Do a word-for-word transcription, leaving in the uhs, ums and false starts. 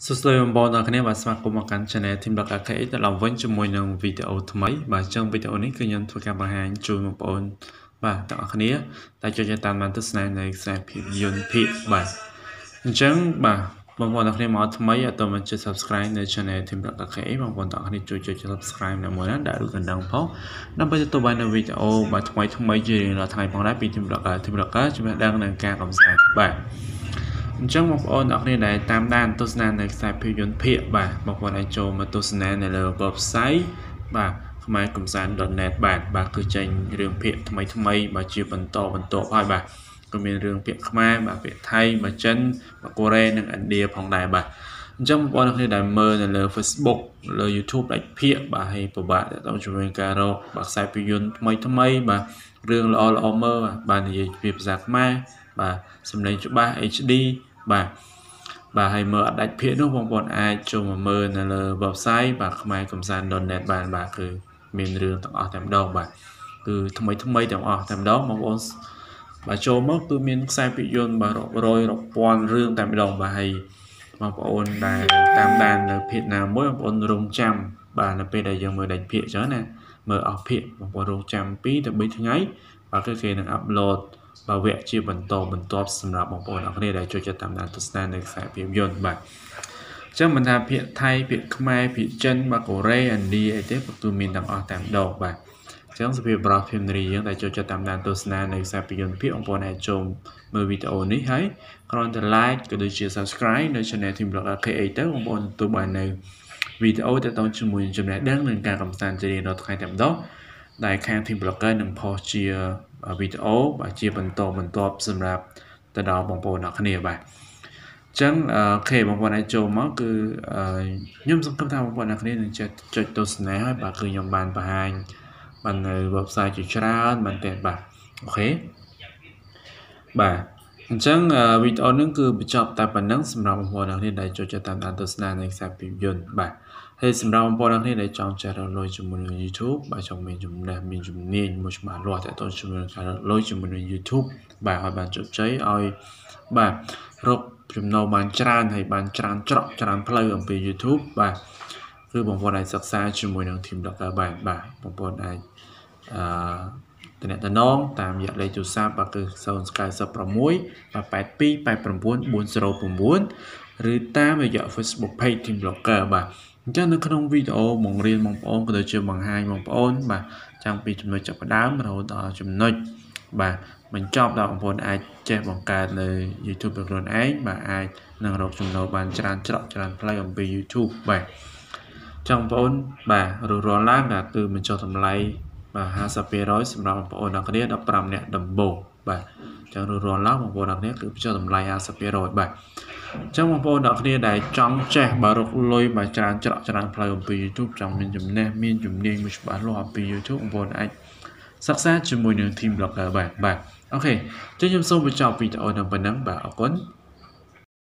Số liệu bọn nó khné và xem cùng một cảnh channel thêm đặc đặc kỹ làm vấn cho môi nương video thứ mấy và trong video này cứ nhận thuộc các bài hàng chui một bọn và đặc khné tại cho tan màn tức này này sẽ bị dồn bị và chẳng và bọn bọn đặc khné mọi thứ mấy tụi mình chưa subscribe để channel thêm đặc đặc kỹ và bọn đặc khné chui chui subscribe là mới đã được gần đồng phố năm bây giờ tụi bạn video và thứ mấy thứ mấy gì là thay bọn đã bị thêm đặc à thêm đặc á chúng ta đang nâng cao cảm giác bạn trong một ôn ở đây này tam đan tôi là này sai phiêu duyên phiền và một vài trò mà tôi là này là website và máy cầm sàn đợt nét bạn và cứ tranh riêng phiền thay mấy thay mấy mà chưa bận to bận tổ hai bạn còn mình riêng phiền khmer mà phiền thay mà chân và Korea nên ảnh địa phòng đại bạn trong một ôn này đại mơ này là Facebook là YouTube đại phiền và hay của bạn trong chúng mình caro và sai phiêu duyên thay mấy thay mấy mà riêng là là mơ bạn gì việc giặc mai và xem lấy chỗ ba hát đê và và hay mở đặt phía nó vòng bọn ai cho mà mơ là website và không ai cầm sàn đòn nét bàn và cứ mềm đường tặng ở thèm đâu và cứ thông mấy thông mấy tặng ở thèm đó mà bọn và cho mất cứ miền sai bị dồn và rồi đọc quan rương tạm đồng và hay mà bọn là tam đàn là Việt Nam mỗi bọn rung trăm và là bây giờ mới đánh phía chó nè mở ở phía bọn rung trăm phí được mấy thứ ấy và cái kia là upload và vẽ chia bẩn to bẩn to xem là một bộ nào có thể để cho cho tạm đàn thực ra được phải phim dồn và trong mình làm hiện thay việc Khmer phía chân và Korea đi ai tiếp từ mình đang ở tạm đầu và trong sự việc bảo phim này chúng ta cho cho tạm đàn thực ra được phải phim phía ông bọn này chồng mời video này hãy còn the like cái đôi chia subscribe để channel thêm được là cái tới ông bọn tụi bạn này video để tao chung mình chung lại đang lên cả cảm sản cho nên nó khai tạm đó đại khang thêm được cái nằm po chia video và chia phần tổ phần tổ xem là từ đó bằng bộ nó khá nhiều bài chẳng khi bằng bọn này chồm nó cứ nhóm dân cấp thao bằng bọn này khá nhiều nên chơi tôi xin lẽ và cứ nhóm bàn và hành bằng website chỉ cho ra bằng tiền bạc ok bà chẳng video nó cứ bị chọc tại bằng nắng xem là bằng bọn này khá nhiều để cho cho tạm đàn tôi xin lẽ này sẽ bị dồn bà thế xem ra bằng bọn này khá nhiều để chọn trả lời lôi cho mình YouTube và chồng mình chúng là mình chúng nên một bản loại tại tôi chúng mình trả lời cho mình YouTube và hỏi bạn chụp cháy ơi bà rộp chúng nó bán tràn hay bán tràn trọng tràn play ở phía YouTube và cứ bằng bọn này sạc xa cho mình đang tìm được các bạn bà bằng bọn này tên là nông tạm dạng lấy chú xa và cứ sau sky sắp ra mũi và bài pi bài bằng bốn bốn sâu bằng bốn rư ta bây giờ Facebook page tìm được các bạn chắc nó không video mong riêng mong ôn có thể chơi bằng hai mong ôn và trang bị chúng tôi chọc đám rồi đó chúng nơi và mình chọn là một ai chơi bằng cả lời YouTube được rồi ấy mà ai nâng đọc chúng nó bàn chán chọn chọn play on YouTube vậy trong ôn và rồi rồi làm là từ mình cho thầm lấy và hai sắp về rồi xem ra một ôn là cái đọc làm nè đầm bổ và chẳng rồi rồi lắm một bộ đặc nét cứ cho tầm like hai sắp về rồi vậy trong một bộ đặc nét đại trong trẻ bà rục lôi bà chán chọn chọn play on YouTube trong mình dùm nè mình dùm đi mình bán lô YouTube bộ anh sắc sát cho môi nương thêm được là bạn bạn ok cho nhóm sâu với chào video nằm và nắng và ở cuốn